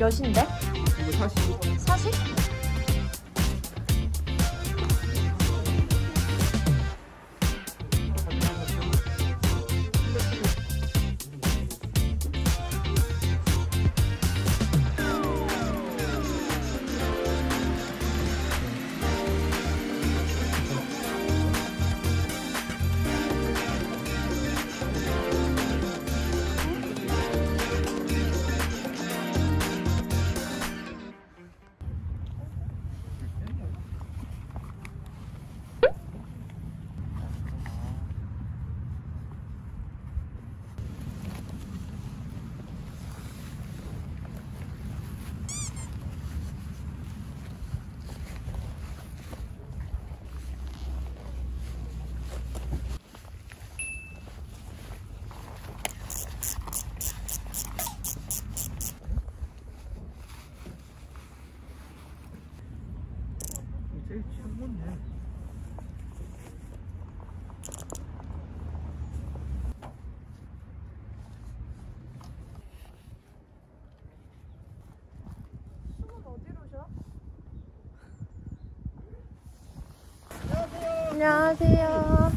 몇인데? 이거 40. 40? 안녕하세요.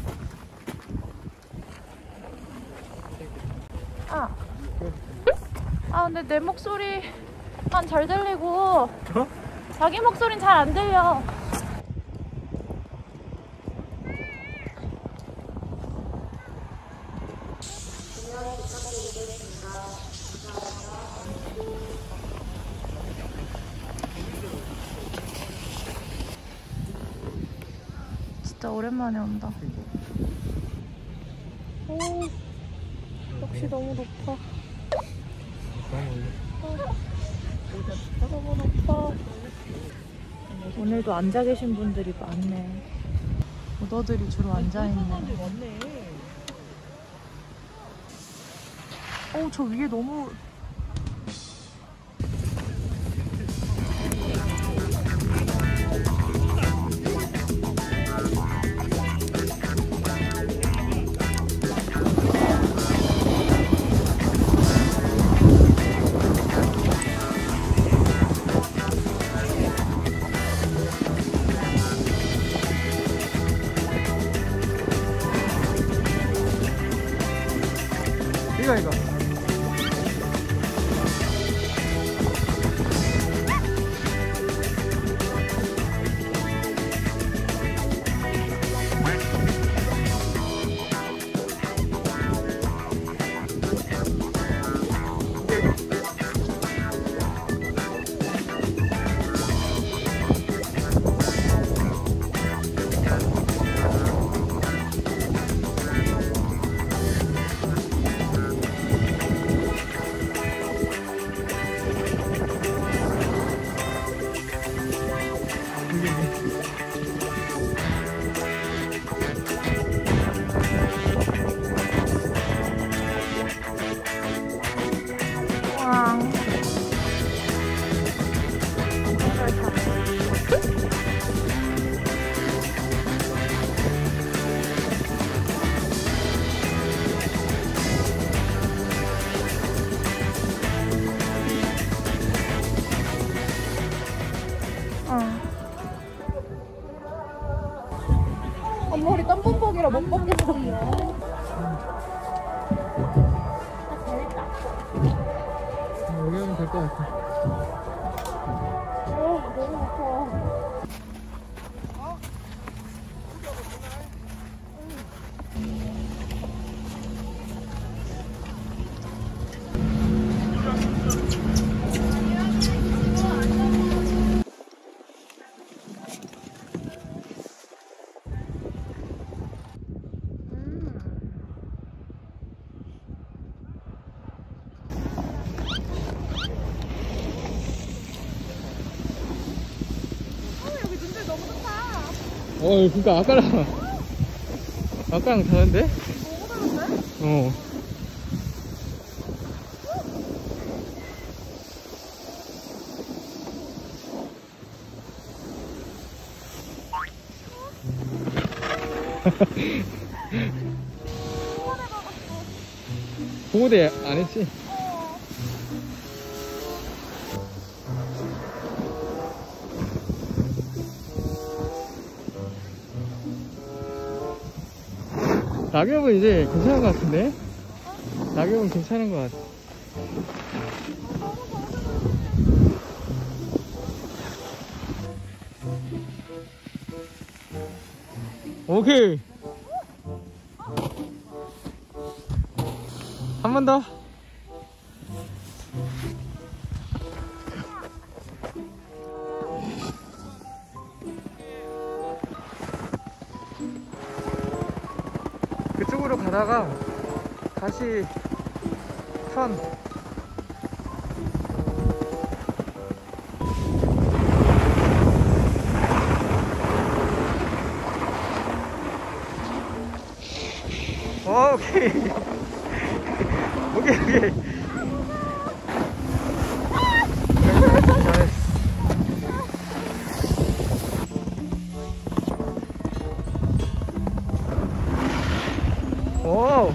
근데 내 목소리만 잘 들리고 자기 목소리는 잘 안 들려. 오랜만에 온다. 오, 역시 너무 높아. 너무 높아. 오늘도 앉아 계신 분들이 많네. 오더들이 주로 앉아 있네. 오, 저 위에 너무. 앞머리 땀범벅이라 못 벗겠어. 여기 하면 될 것 같아. 너무 높아. 그니까 아까랑 다른데? 너무 다른데? 보호대 안 했지? 낙엽은 이제 괜찮은 것 같은데? 낙엽은 괜찮은 것 같아. 오케이. 한 번 더. 그쪽으로 가다가 다시 턴. 오케이. 오케이, 오케이. 잘했어. 오.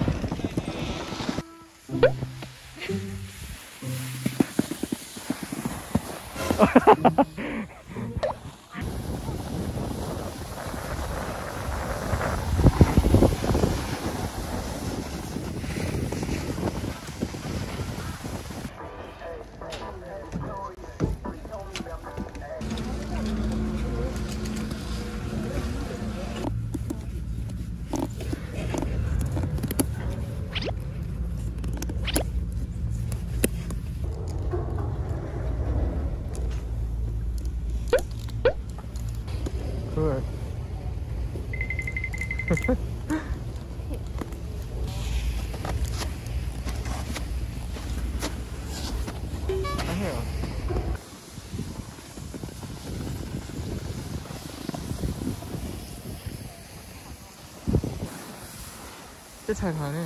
꽤 잘 가네.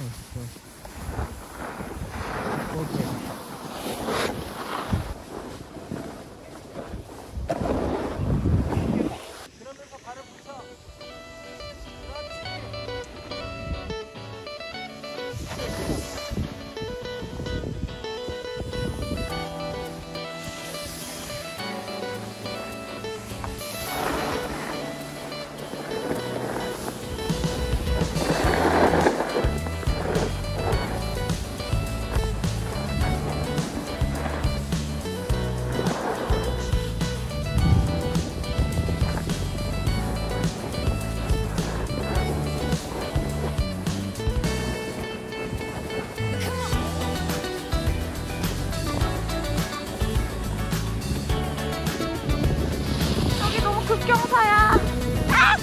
오케이. 그러면서 발을 붙여. 경사야. 아!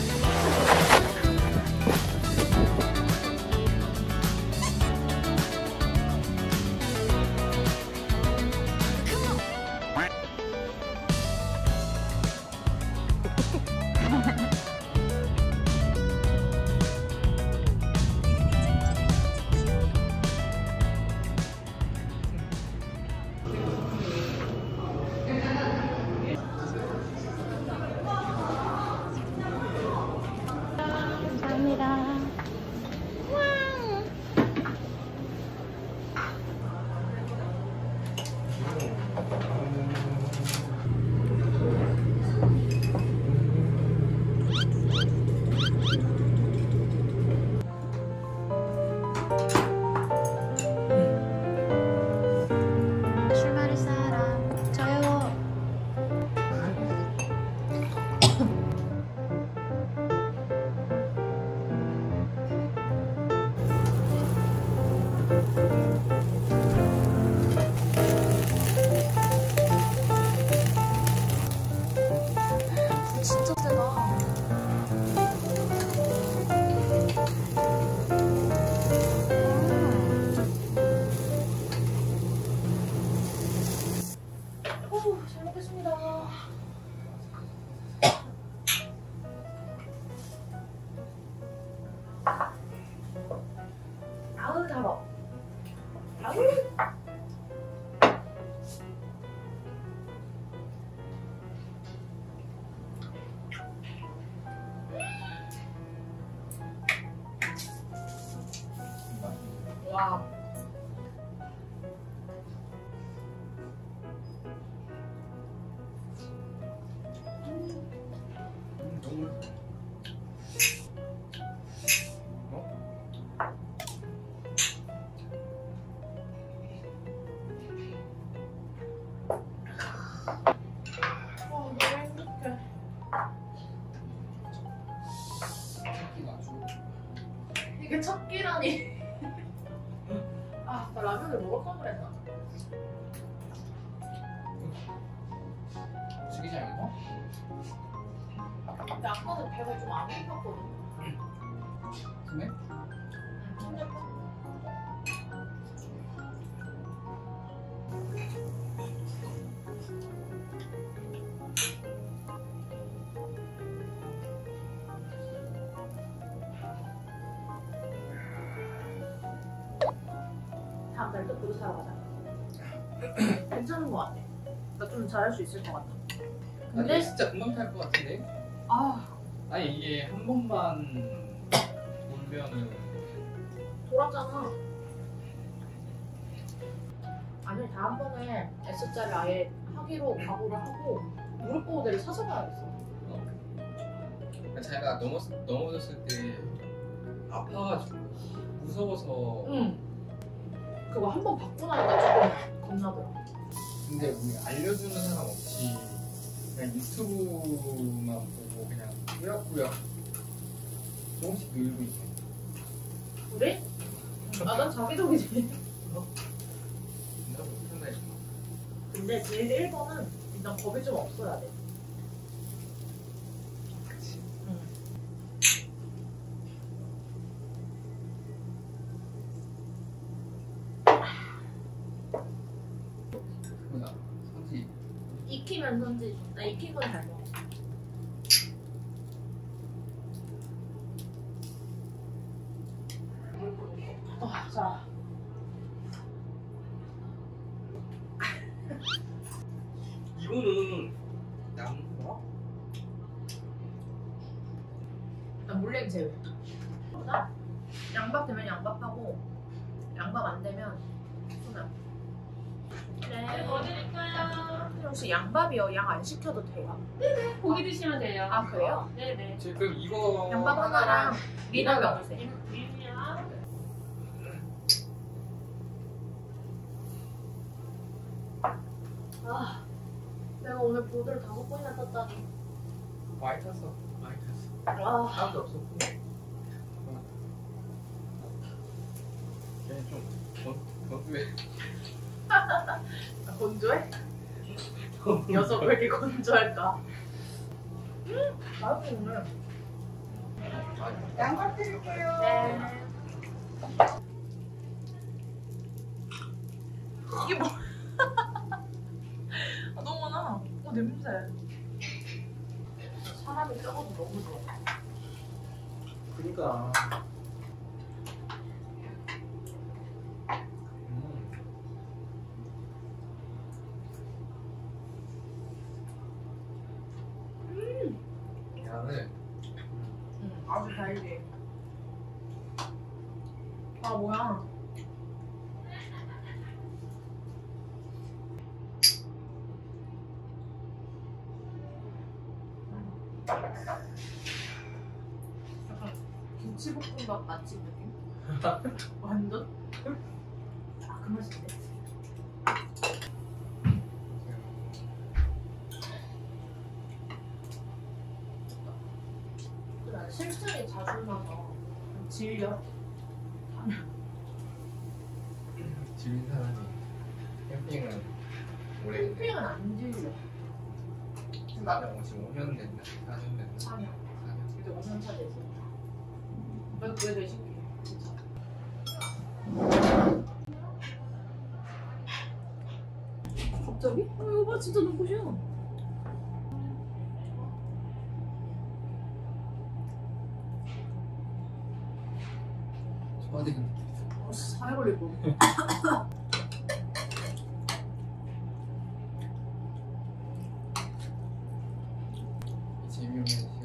와. 이게 첫 끼라니. 아, 나 라면을 먹을 걸 그랬나? 죽이지 않고? 근데 아까는 배가 좀 안 고팠거든. 근데? 참잡고? 다음날 또 그거 사러 가자. 괜찮은 거 같아. 나 좀 잘할 수 있을 것 같아. 근데 아니, 진짜 금방 탈 것 같은데? 아니 이게 한 번만 돌면은 돌았잖아. 아니 다음번에 S자를 아예 하기로 각오를 하고 무릎 보호대를 사서 가야겠어. 자기가 넘어졌을 때 아파가지고 무서워서 그거 한번 받고 나니까 조금 겁나더라. 근데 우리 알려주는 사람 없이 그냥 유튜브만 보고 그냥 꾸역꾸역 조금씩 늘고 있어. 그래? 아, 난 자기적이지. 근데 제일 1번은 일단 겁이 좀 없어야 돼. 그치. 뭐야? 선지. 익히면 선지. 나 익힌 건 잘 먹어. 자. 이거는 나무가? 나 물냉 제외. 양밥 되면 양밥하고 양밥 안 되면 소나. 네, 뭐 드릴까요? 혹시 양밥이요? 양 안 시켜도 돼요? 네네, 고기 드시면 돼요. 아 그래요? 네네. 지금 이거 양밥 하나랑 미나리 넣어주세요. 아, 내가 오늘 보드를 5번이나 탔다니. 많이 탔어, 많이 탔어. 아, 사람도 없었고. 걔는 좀 건조해. 건조해? 녀석 왜 이렇게 건조할까? 맛있어 오늘. 양밥 드릴게요. 네. 이게 뭐? 냄새. 사람이 적어도 너무 좋아. 그니까. 야네. 아주 달지. 아 뭐야? 약간 김치볶음밥 맛집 느낌? 완전? 아, 그 맛인데? 난 실증이 자주 나서 질려. 질린 사람이 캠핑은 오래 캠핑은 안 질려. 나는 지금 5년 됐나? 4년 됐나? 4년. 그래도 5년 차 됐어. 왜 그래도 신기해. 진짜. 갑자기? 아 이거 봐 진짜 눈부셔. 저한테 근데 아 진짜 사회 걸릴 거. 재미없는